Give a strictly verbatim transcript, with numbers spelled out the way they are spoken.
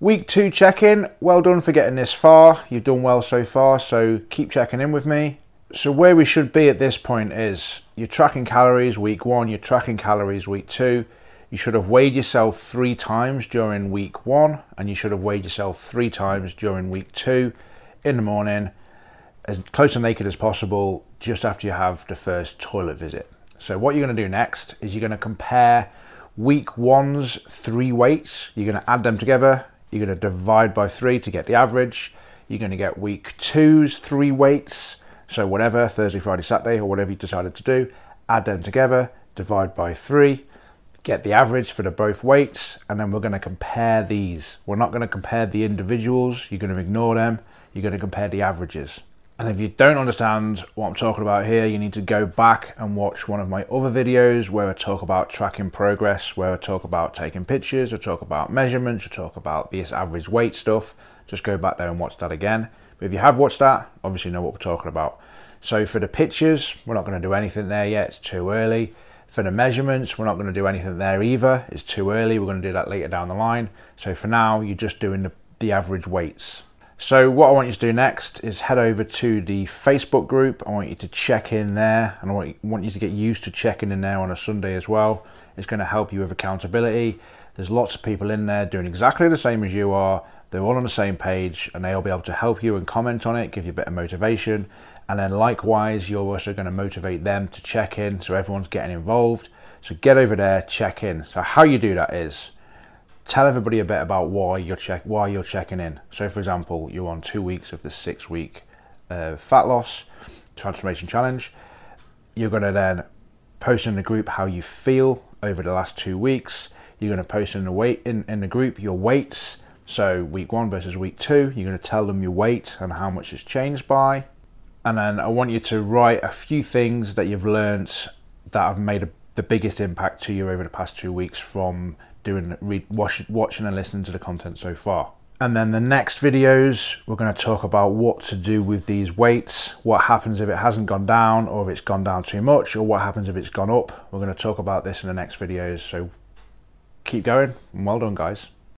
Week two check-in, well done for getting this far. You've done well so far, so keep checking in with me. So where we should be at this point is you're tracking calories week one, you're tracking calories week two. You should have weighed yourself three times during week one, and you should have weighed yourself three times during week two in the morning, as close to naked as possible, just after you have the first toilet visit. So what you're going to do next is you're going to compare week one's three weights. You're going to add them together. You're going to divide by three to get the average. You're going to get week two's three weights. So whatever, Thursday, Friday, Saturday, or whatever you decided to do, add them together, divide by three, get the average for the both weights, and then we're going to compare these. We're not going to compare the individuals. You're going to ignore them. You're going to compare the averages. And if you don't understand what I'm talking about here, you need to go back and watch one of my other videos where I talk about tracking progress, where I talk about taking pictures, I talk about measurements, I talk about this average weight stuff. Just go back there and watch that again. But if you have watched that, obviously you know what we're talking about. So for the pictures, we're not going to do anything there yet. It's too early. For the measurements, we're not going to do anything there either. It's too early. We're going to do that later down the line. So for now, you're just doing the, the average weights. So what I want you to do next is head over to the Facebook group. I want you to check in there, and I want you to get used to checking in there on a Sunday as well. It's going to help you with accountability. There's lots of people in there doing exactly the same as you are. They're all on the same page, and they'll be able to help you and comment on it, give you a bit of motivation. And then likewise, you're also going to motivate them to check in, so everyone's getting involved. So get over there, check in. So how you do that is, tell everybody a bit about why you're check why you're checking in. So for example, you're on two weeks of the six week uh, fat loss transformation challenge. You're going to then post in the group how you feel over the last two weeks. You're going to post in the weight in, in the group your weights. So week one versus week two, you're going to tell them your weight and how much it's changed by. And then I want you to write a few things that you've learnt that have made a, the biggest impact to you over the past two weeks from doing read, watch, watching and listening to the content so far. And then the next videos, we're going to talk about what to do with these weights, what happens if it hasn't gone down, or if it's gone down too much, or what happens if it's gone up. We're going to talk about this in the next videos, so keep going, and well done guys.